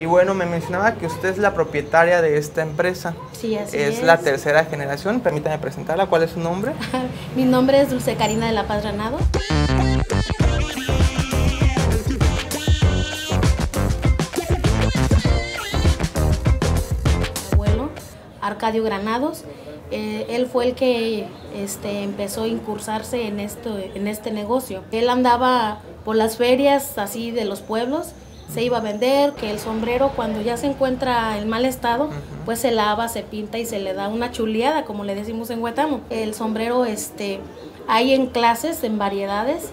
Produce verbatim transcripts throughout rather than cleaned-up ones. Y bueno, me mencionaba que usted es la propietaria de esta empresa. Sí, así es. Es la tercera generación. Permítame presentarla. ¿Cuál es su nombre? Mi nombre es Dulce Karina de La Paz Granados. Mi abuelo, Arcadio Granados, eh, él fue el que este, empezó a incursarse en, esto, en este negocio. Él andaba por las ferias así de los pueblos. Se iba a vender, que el sombrero cuando ya se encuentra en mal estado, uh-huh. pues se lava, se pinta y se le da una chuleada, como le decimos en Huetamo. El sombrero este, hay en clases, en variedades,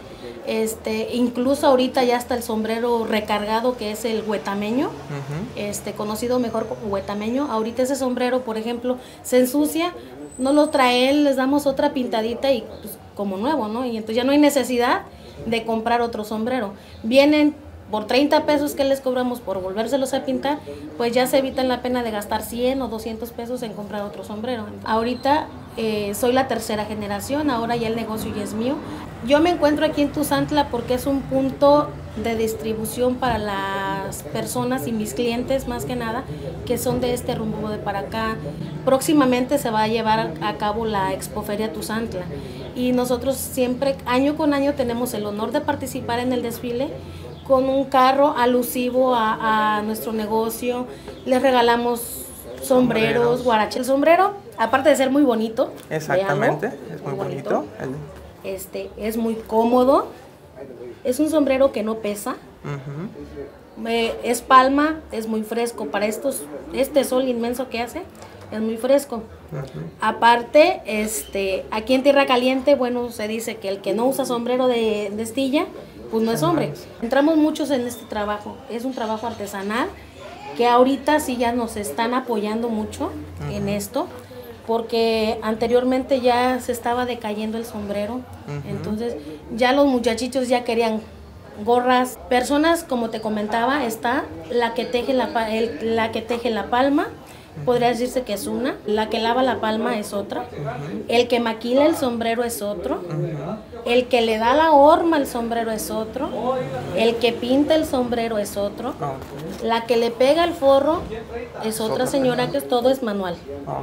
este, incluso ahorita ya está el sombrero recargado que es el huetameño, uh-huh. este, conocido mejor como huetameño. Ahorita ese sombrero, por ejemplo, se ensucia, no lo traen, les damos otra pintadita y pues, como nuevo, ¿no? Y entonces ya no hay necesidad de comprar otro sombrero. Vienen por treinta pesos que les cobramos por volvérselos a pintar, pues ya se evitan la pena de gastar cien o doscientos pesos en comprar otro sombrero. Ahorita eh, soy la tercera generación, ahora ya el negocio ya es mío. Yo me encuentro aquí en Tuzantla porque es un punto de distribución para las personas y mis clientes, más que nada, que son de este rumbo de para acá. Próximamente se va a llevar a cabo la Expoferia Tuzantla y nosotros siempre, año con año, tenemos el honor de participar en el desfile con un carro alusivo a, a nuestro negocio. Les regalamos sombreros, sombreros. Guarachería. El sombrero, aparte de ser muy bonito, exactamente, veanlo, es muy bonito, bonito. El... Este, es muy cómodo, es un sombrero que no pesa, uh-huh. eh, es palma, es muy fresco, para estos, este sol inmenso que hace, es muy fresco. Uh-huh. Aparte, este, aquí en Tierra Caliente, bueno, se dice que el que no usa sombrero de, de estilla, pues no es hombre. Entramos muchos en este trabajo, es un trabajo artesanal que ahorita sí ya nos están apoyando mucho uh-huh. en esto, porque anteriormente ya se estaba decayendo el sombrero, uh-huh. entonces ya los muchachitos ya querían gorras. Personas, como te comentaba, está la que teje la, el, la, que teje la palma, podría decirse que es una, la que lava la palma es otra, uh-huh. el que maquila el sombrero es otro, uh-huh. el que le da la horma al sombrero es otro, el que pinta el sombrero es otro, okay. la que le pega el forro es otra señora, que todo es manual,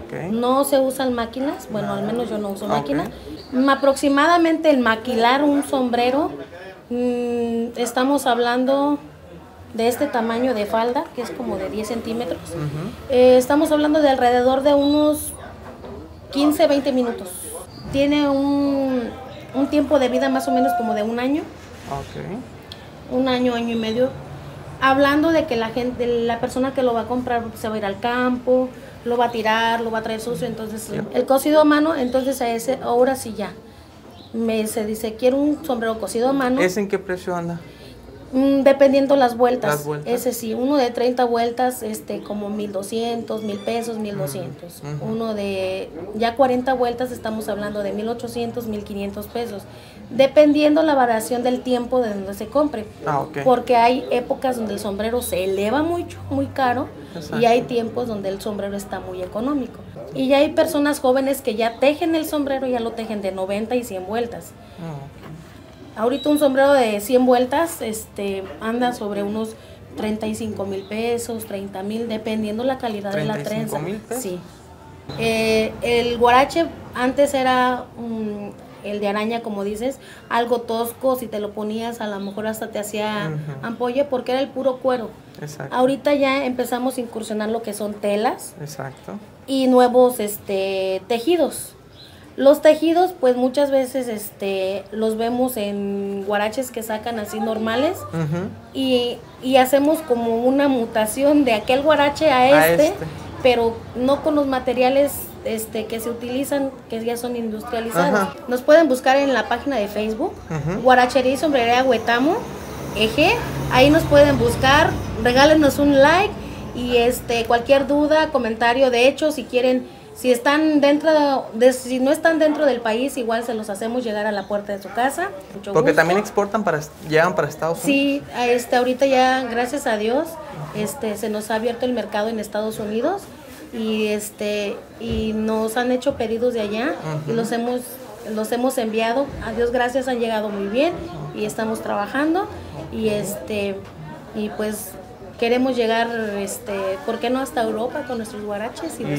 okay. no se usan máquinas, bueno, al menos yo no uso okay. máquinas. Aproximadamente el maquilar un sombrero, mmm, estamos hablando de este tamaño de falda, que es como de diez centímetros, uh-huh. eh, estamos hablando de alrededor de unos quince, veinte minutos. Tiene un, un tiempo de vida más o menos como de un año, okay. un año, año y medio. Hablando de que la gente, la persona que lo va a comprar se va a ir al campo, lo va a tirar, lo va a traer sucio, entonces yeah. el cosido a mano, entonces a ese, ahora sí ya, me se dice, quiero un sombrero cosido a mano. ¿Es en qué precio anda? Dependiendo las vueltas, las vueltas, ese sí, uno de treinta vueltas, este, como mil doscientos, mil pesos, mil doscientos, uh-huh. uno de ya cuarenta vueltas estamos hablando de mil ochocientos, mil quinientos pesos, dependiendo la variación del tiempo de donde se compre, ah, okay. porque hay épocas donde el sombrero se eleva mucho, muy caro, exacto. y hay tiempos donde el sombrero está muy económico, y ya hay personas jóvenes que ya tejen el sombrero, ya lo tejen de noventa y cien vueltas, uh-huh. Ahorita un sombrero de cien vueltas este, anda sobre unos treinta y cinco mil pesos, treinta mil, dependiendo la calidad de la trenza. ¿treinta y cinco mil pesos? Sí. Eh, el guarache antes era um, el de araña, como dices, algo tosco, si te lo ponías a lo mejor hasta te hacía uh-huh. ampolla porque era el puro cuero. Exacto. Ahorita ya empezamos a incursionar lo que son telas. Exacto. Y nuevos este, tejidos. Los tejidos, pues muchas veces este, los vemos en guaraches que sacan así normales uh-huh. y, y hacemos como una mutación de aquel guarache a, a este, este, pero no con los materiales este, que se utilizan, que ya son industrializados. Uh-huh. Nos pueden buscar en la página de Facebook, uh-huh. Guarachería y Sombrería Huetamo, eje, ahí nos pueden buscar, regálenos un like y este, cualquier duda, comentario, de hecho, si quieren... Si están dentro, de, si no están dentro del país, igual se los hacemos llegar a la puerta de su casa. Mucho Porque gusto. También exportan, para llegan para Estados Unidos. Sí, este, ahorita ya, gracias a Dios, este, se nos ha abierto el mercado en Estados Unidos y este y nos han hecho pedidos de allá uh-huh. y los hemos, los hemos enviado. A Dios gracias, han llegado muy bien y estamos trabajando y este y pues... queremos llegar, este, ¿por qué no hasta Europa con nuestros huaraches? Y mm.